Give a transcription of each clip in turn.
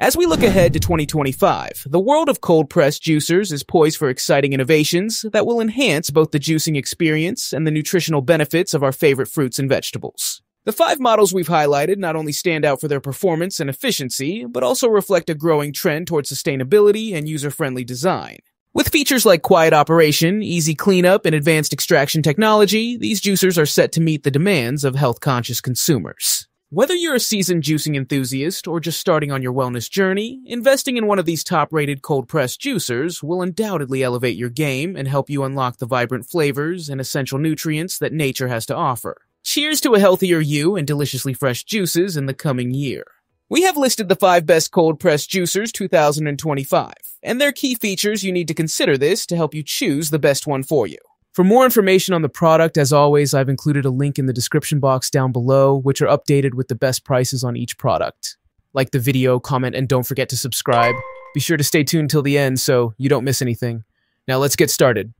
As we look ahead to 2025, the world of cold-pressed juicers is poised for exciting innovations that will enhance both the juicing experience and the nutritional benefits of our favorite fruits and vegetables. The five models we've highlighted not only stand out for their performance and efficiency, but also reflect a growing trend towards sustainability and user-friendly design. With features like quiet operation, easy cleanup, and advanced extraction technology, these juicers are set to meet the demands of health-conscious consumers. Whether you're a seasoned juicing enthusiast or just starting on your wellness journey, investing in one of these top-rated cold-pressed juicers will undoubtedly elevate your game and help you unlock the vibrant flavors and essential nutrients that nature has to offer. Cheers to a healthier you and deliciously fresh juices in the coming year. We have listed the 5 best cold-pressed juicers 2025, and their key features you need to consider this to help you choose the best one for you. For more information on the product, as always, I've included a link in the description box down below, which are updated with the best prices on each product. Like the video, comment, and don't forget to subscribe. Be sure to stay tuned till the end so you don't miss anything. Now let's get started.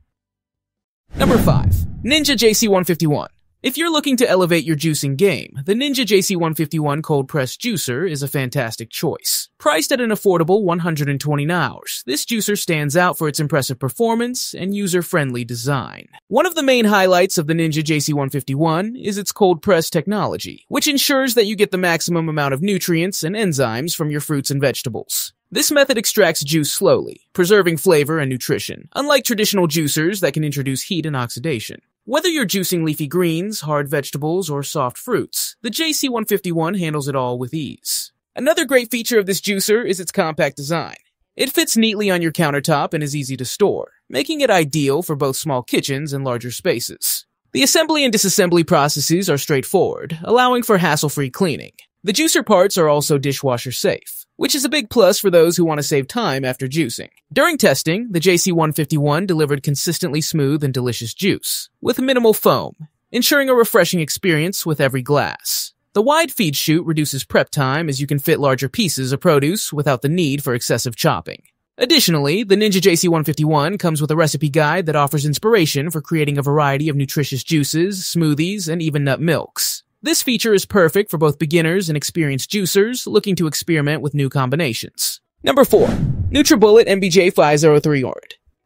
Number 5. Ninja JC-151. If you're looking to elevate your juicing game, the Ninja JC-151 Cold Press Juicer is a fantastic choice. Priced at an affordable $129, this juicer stands out for its impressive performance and user-friendly design. One of the main highlights of the Ninja JC-151 is its cold press technology, which ensures that you get the maximum amount of nutrients and enzymes from your fruits and vegetables. This method extracts juice slowly, preserving flavor and nutrition, unlike traditional juicers that can introduce heat and oxidation. Whether you're juicing leafy greens, hard vegetables, or soft fruits, the JC-151 handles it all with ease. Another great feature of this juicer is its compact design. It fits neatly on your countertop and is easy to store, making it ideal for both small kitchens and larger spaces. The assembly and disassembly processes are straightforward, allowing for hassle-free cleaning. The juicer parts are also dishwasher safe, which is a big plus for those who want to save time after juicing. During testing, the JC-151 delivered consistently smooth and delicious juice, with minimal foam, ensuring a refreshing experience with every glass. The wide feed chute reduces prep time as you can fit larger pieces of produce without the need for excessive chopping. Additionally, the Ninja JC-151 comes with a recipe guide that offers inspiration for creating a variety of nutritious juices, smoothies, and even nut milks. This feature is perfect for both beginners and experienced juicers looking to experiment with new combinations. Number 4. Nutribullet NBJ50300.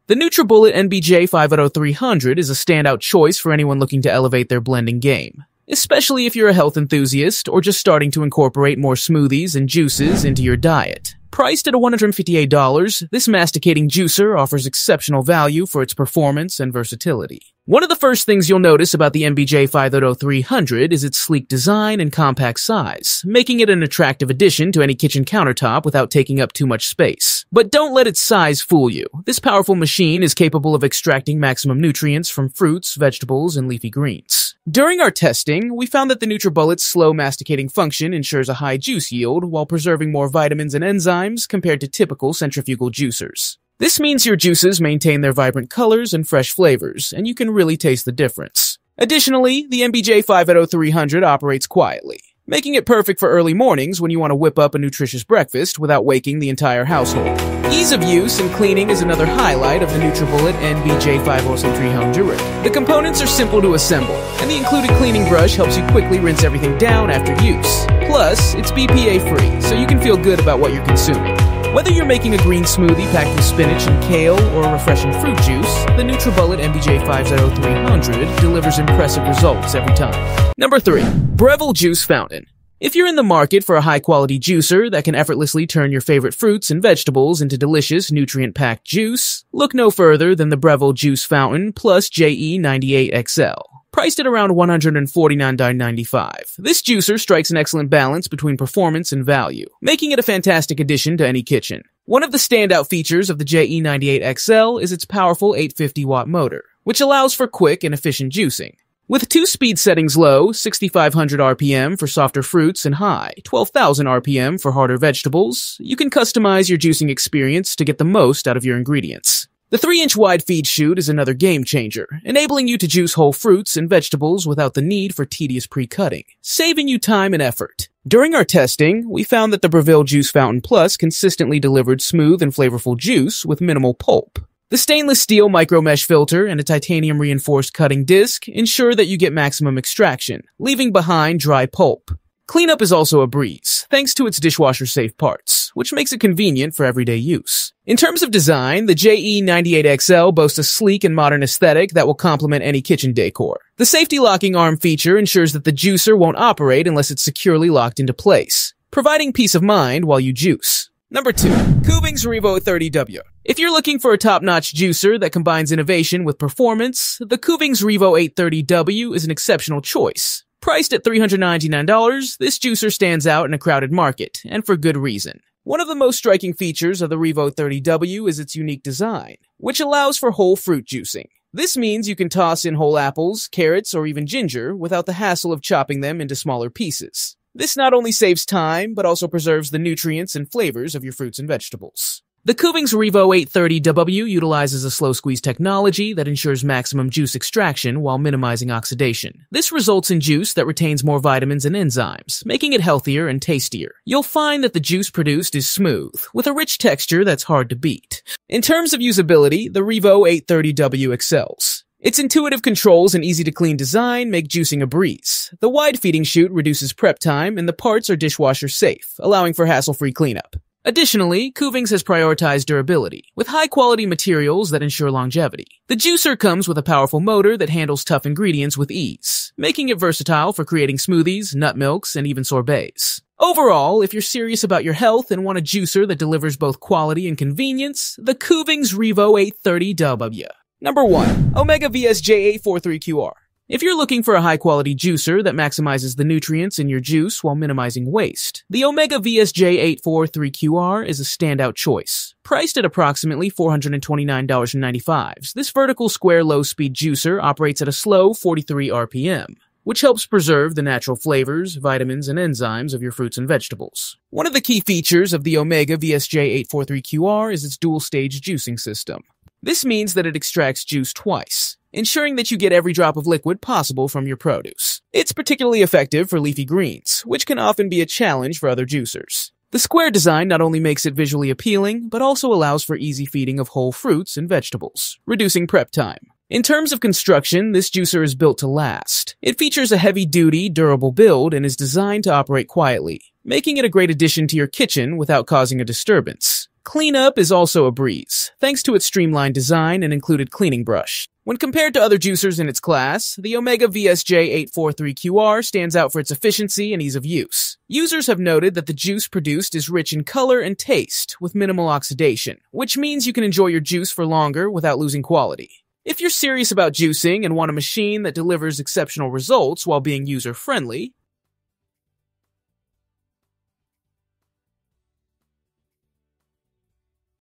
The Nutribullet NBJ50300 is a standout choice for anyone looking to elevate their blending game, especially if you're a health enthusiast or just starting to incorporate more smoothies and juices into your diet. Priced at $158, this masticating juicer offers exceptional value for its performance and versatility. One of the first things you'll notice about the NBJ50300 is its sleek design and compact size, making it an attractive addition to any kitchen countertop without taking up too much space. But don't let its size fool you. This powerful machine is capable of extracting maximum nutrients from fruits, vegetables, and leafy greens. During our testing, we found that the Nutribullet's slow masticating function ensures a high juice yield while preserving more vitamins and enzymes compared to typical centrifugal juicers. This means your juices maintain their vibrant colors and fresh flavors, and you can really taste the difference. Additionally, the NBJ50300 operates quietly, making it perfect for early mornings when you want to whip up a nutritious breakfast without waking the entire household. Ease of use and cleaning is another highlight of the Nutribullet NBJ50300. The components are simple to assemble, and the included cleaning brush helps you quickly rinse everything down after use. Plus, it's BPA-free, so you can feel good about what you're consuming. Whether you're making a green smoothie packed with spinach and kale or a refreshing fruit juice, the Nutribullet NBJ50300 delivers impressive results every time. Number 3. Breville Juice Fountain. If you're in the market for a high-quality juicer that can effortlessly turn your favorite fruits and vegetables into delicious, nutrient-packed juice, look no further than the Breville Juice Fountain Plus JE98XL. Priced at around $149.95, this juicer strikes an excellent balance between performance and value, making it a fantastic addition to any kitchen. One of the standout features of the JE98XL is its powerful 850-watt motor, which allows for quick and efficient juicing. With two speed settings low, 6,500 RPM for softer fruits and high, 12,000 RPM for harder vegetables, you can customize your juicing experience to get the most out of your ingredients. The 3-inch wide feed chute is another game-changer, enabling you to juice whole fruits and vegetables without the need for tedious pre-cutting, saving you time and effort. During our testing, we found that the Breville Juice Fountain Plus consistently delivered smooth and flavorful juice with minimal pulp. The stainless steel micro-mesh filter and a titanium-reinforced cutting disc ensure that you get maximum extraction, leaving behind dry pulp. Cleanup is also a breeze, thanks to its dishwasher-safe parts, which makes it convenient for everyday use. In terms of design, the JE98XL boasts a sleek and modern aesthetic that will complement any kitchen decor. The safety locking arm feature ensures that the juicer won't operate unless it's securely locked into place, providing peace of mind while you juice. Number 2. Kuvings REVO830W. If you're looking for a top-notch juicer that combines innovation with performance, the Kuvings REVO830W is an exceptional choice. Priced at $399, this juicer stands out in a crowded market, and for good reason. One of the most striking features of the REVO830W is its unique design, which allows for whole fruit juicing. This means you can toss in whole apples, carrots, or even ginger without the hassle of chopping them into smaller pieces. This not only saves time, but also preserves the nutrients and flavors of your fruits and vegetables. The Kuvings REVO830W utilizes a slow-squeeze technology that ensures maximum juice extraction while minimizing oxidation. This results in juice that retains more vitamins and enzymes, making it healthier and tastier. You'll find that the juice produced is smooth, with a rich texture that's hard to beat. In terms of usability, the REVO830W excels. Its intuitive controls and easy-to-clean design make juicing a breeze. The wide feeding chute reduces prep time, and the parts are dishwasher-safe, allowing for hassle-free cleanup. Additionally, Kuvings has prioritized durability, with high-quality materials that ensure longevity. The juicer comes with a powerful motor that handles tough ingredients with ease, making it versatile for creating smoothies, nut milks, and even sorbets. Overall, if you're serious about your health and want a juicer that delivers both quality and convenience, the Kuvings REVO830W. Number 1. Omega VSJ843QR. If you're looking for a high-quality juicer that maximizes the nutrients in your juice while minimizing waste, the Omega VSJ843QR is a standout choice. Priced at approximately $429.95, this vertical square low-speed juicer operates at a slow 43 RPM, which helps preserve the natural flavors, vitamins, and enzymes of your fruits and vegetables. One of the key features of the Omega VSJ843QR is its dual-stage juicing system. This means that it extracts juice twice, ensuring that you get every drop of liquid possible from your produce. It's particularly effective for leafy greens, which can often be a challenge for other juicers. The square design not only makes it visually appealing, but also allows for easy feeding of whole fruits and vegetables, reducing prep time. In terms of construction, this juicer is built to last. It features a heavy-duty, durable build and is designed to operate quietly, making it a great addition to your kitchen without causing a disturbance. Cleanup is also a breeze, thanks to its streamlined design and included cleaning brush. When compared to other juicers in its class, the Omega VSJ843QR stands out for its efficiency and ease of use. Users have noted that the juice produced is rich in color and taste, with minimal oxidation, which means you can enjoy your juice for longer without losing quality. If you're serious about juicing and want a machine that delivers exceptional results while being user-friendly,